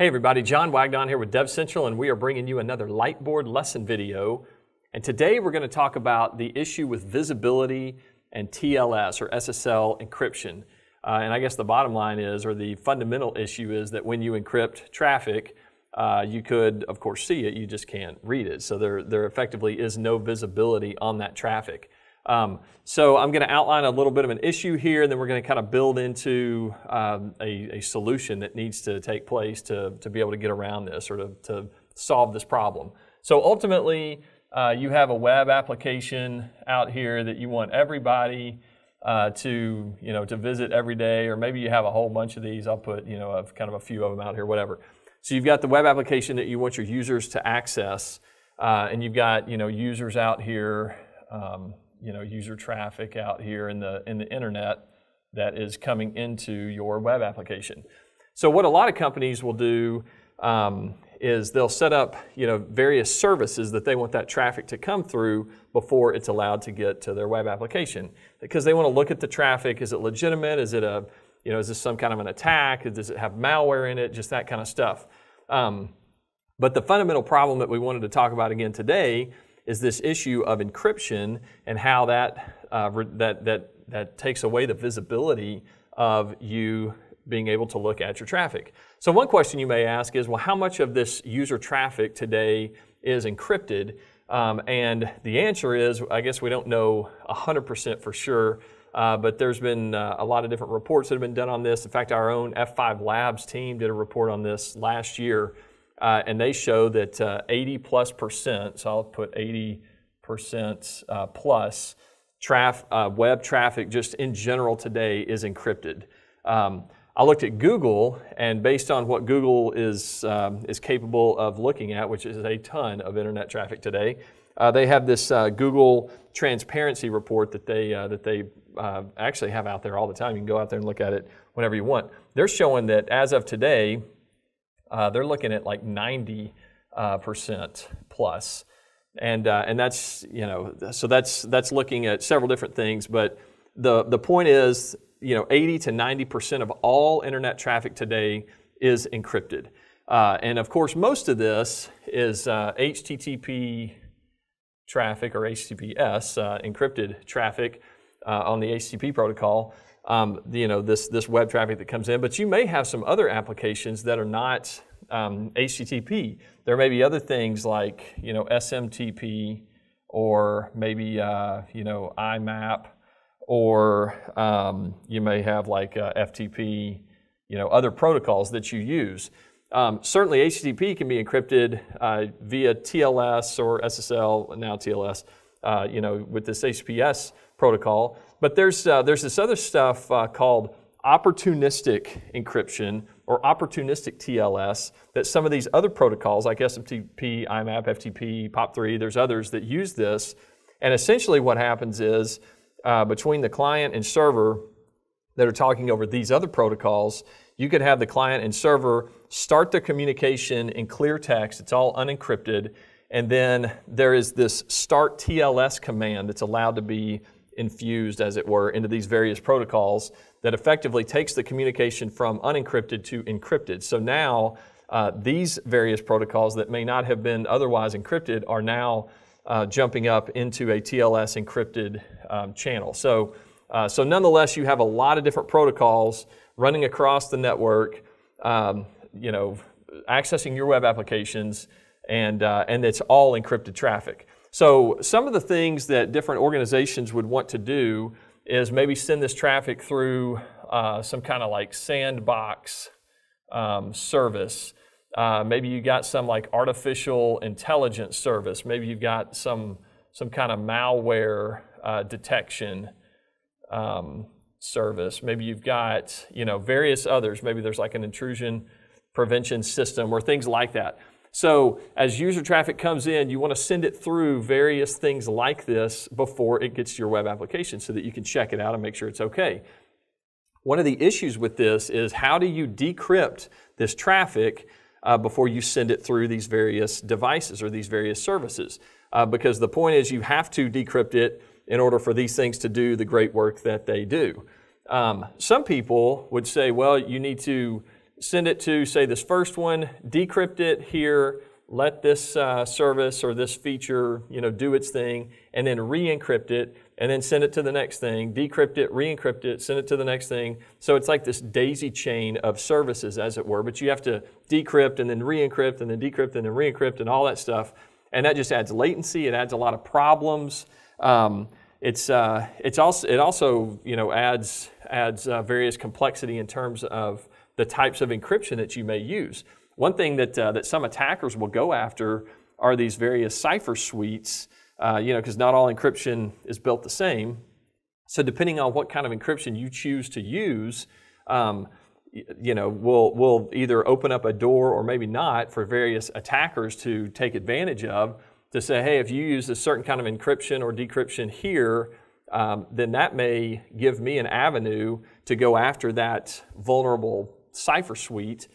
Hey everybody, John Wagdon here with DevCentral, and we are bringing you another Lightboard lesson video. And today we're going to talk about the issue with visibility and TLS or SSL encryption. And I guess the bottom line is, or the fundamental issue is, that when you encrypt traffic, you could of course see it, you just can't read it. So there effectively is no visibility on that traffic. So I'm going to outline a little bit of an issue here, and then we're going to kind of build into a solution that needs to take place to be able to get around this, or to solve this problem. So ultimately, you have a web application out here that you want everybody to visit every day, or maybe you have a whole bunch of these. I'll put a few of them out here, whatever. So you've got the web application that you want your users to access, and you've got users out here. User traffic out here in the internet that is coming into your web application. So what a lot of companies will do is they'll set up various services that they want that traffic to come through before it's allowed to get to their web application, because they want to look at the traffic. Is it legitimate? Is it a is this some kind of an attack? Does it have malware in it? Just that kind of stuff. But the fundamental problem that we wanted to talk about again today is this issue of encryption and how that, that takes away the visibility of you being able to look at your traffic. So one question you may ask is, well, how much of this user traffic today is encrypted? And the answer is, I guess we don't know 100% for sure, but there's been a lot of different reports that have been done on this. In fact, our own F5 Labs team did a report on this last year. And they show that 80+%, so I'll put 80% plus web traffic just in general today is encrypted. I looked at Google, and based on what Google is capable of looking at, which is a ton of internet traffic today, they have this Google Transparency Report that they actually have out there all the time. You can go out there and look at it whenever you want. They're showing that as of today, they're looking at like 90% plus, and that's so that's looking at several different things. But the point is 80 to 90% of all internet traffic today is encrypted, and of course most of this is HTTP traffic or HTTPS encrypted traffic on the HTTP protocol. This web traffic that comes in, but you may have some other applications that are not HTTP. There may be other things like SMTP, or maybe IMAP, or you may have like FTP, other protocols that you use. Certainly HTTP can be encrypted via TLS or SSL, now TLS, with this HTTPS protocol. But there's this other stuff called opportunistic encryption or opportunistic TLS that some of these other protocols like SMTP, IMAP, FTP, POP3, there's others that use this. And essentially what happens is between the client and server that are talking over these other protocols, you could have the client and server start the communication in clear text. It's all unencrypted. And then there is this start TLS command that's allowed to be infused, as it were, into these various protocols that effectively takes the communication from unencrypted to encrypted. So now these various protocols that may not have been otherwise encrypted are now jumping up into a TLS encrypted channel. So, so nonetheless, you have a lot of different protocols running across the network, accessing your web applications, and it's all encrypted traffic. So some of the things that different organizations would want to do is maybe send this traffic through some kind of like sandbox service. Maybe you got some like artificial intelligence service. Maybe you've got some kind of malware detection service. Maybe you've got various others. Maybe there's like an intrusion prevention system or things like that. So as user traffic comes in, you want to send it through various things like this before it gets to your web application so that you can check it out and make sure it's okay. One of the issues with this is, how do you decrypt this traffic before you send it through these various devices or these various services? Because the point is, you have to decrypt it in order for these things to do the great work that they do. Some people would say, well, you need to send it to, say, this first one, decrypt it here, let this service or this feature, you know, do its thing, and then re-encrypt it, and then send it to the next thing, decrypt it, re-encrypt it, send it to the next thing. So it's like this daisy chain of services, as it were, but you have to decrypt and then re-encrypt and then decrypt and then re-encrypt and all that stuff. And that just adds latency, it adds a lot of problems. It also you know, adds various complexity in terms of the types of encryption that you may use. One thing that, that some attackers will go after are these various cipher suites, you know, because not all encryption is built the same. So depending on what kind of encryption you choose to use, you know, we'll either open up a door or maybe not for various attackers to take advantage of, to say, hey, if you use a certain kind of encryption or decryption here, then that may give me an avenue to go after that vulnerable cipher suite.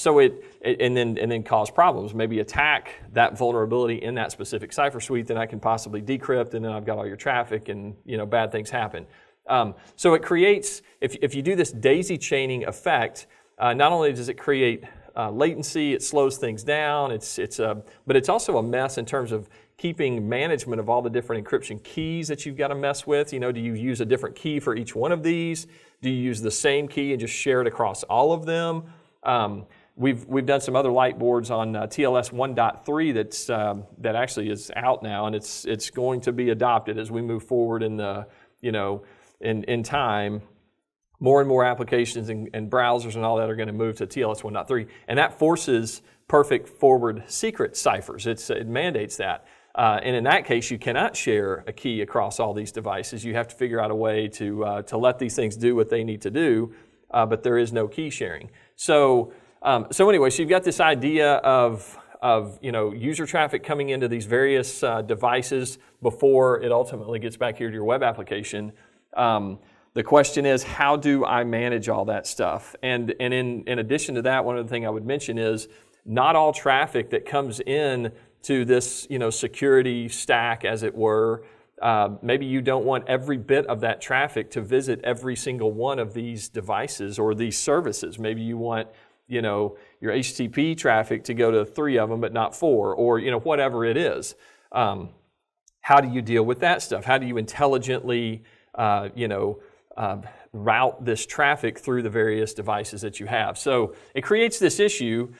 So and then cause problems, maybe attack that vulnerability in that specific cipher suite, then I can possibly decrypt, and then I've got all your traffic, and you know, bad things happen. So it creates, if you do this daisy chaining effect, not only does it create latency, it slows things down, but it's also a mess in terms of keeping management of all the different encryption keys that you've got to mess with. You know, do you use a different key for each one of these? Do you use the same key and just share it across all of them? We've done some other Lightboards on TLS 1.3 that actually is out now, and it's going to be adopted as we move forward in the, you know, in time. More and more applications and browsers and all that are going to move to TLS 1.3, and that forces perfect forward secret ciphers. It mandates that, and in that case, you cannot share a key across all these devices. You have to figure out a way to let these things do what they need to do, but there is no key sharing. So anyway, so you've got this idea of you know, user traffic coming into these various devices before it ultimately gets back here to your web application. The question is, how do I manage all that stuff? And in addition to that, one other thing I would mention is not all traffic that comes in to this, you know, security stack, as it were, maybe you don't want every bit of that traffic to visit every single one of these devices or these services. Maybe you want, you know, your HTTP traffic to go to 3 of them but not 4, or you know, whatever it is. How do you deal with that stuff? How do you intelligently, you know, route this traffic through the various devices that you have? So it creates this issue.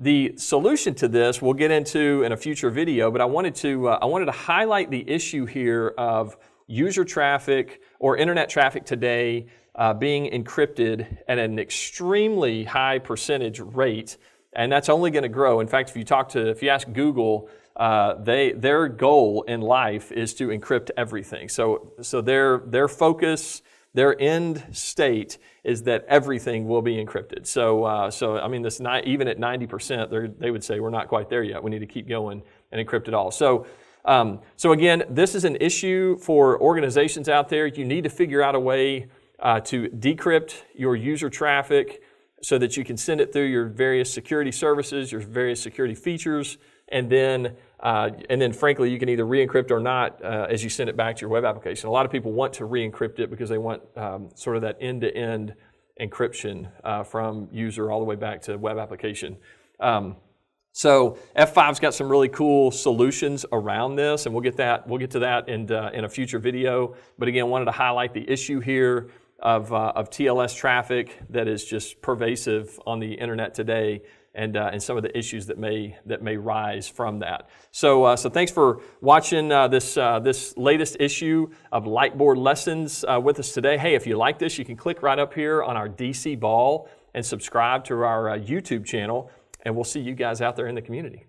The solution to this we'll get into in a future video, but I wanted to highlight the issue here of user traffic or internet traffic today being encrypted at an extremely high percentage rate, and that's only going to grow. In fact, if you ask Google, their goal in life is to encrypt everything. So their focus, their end state is that everything will be encrypted. So I mean, this even at 90%, they would say we're not quite there yet. We need to keep going and encrypt it all. So again, this is an issue for organizations out there. You need to figure out a way to decrypt your user traffic so that you can send it through your various security services, your various security features, and then frankly, you can either re-encrypt or not as you send it back to your web application. A lot of people want to re-encrypt it because they want sort of that end-to-end encryption from user all the way back to web application. So F5's got some really cool solutions around this, and we'll get to that in a future video. But again, wanted to highlight the issue here of TLS traffic that is just pervasive on the internet today, and some of the issues that may rise from that. So thanks for watching this latest issue of Lightboard Lessons with us today. Hey, if you like this, you can click right up here on our DC Ball and subscribe to our YouTube channel, and we'll see you guys out there in the community.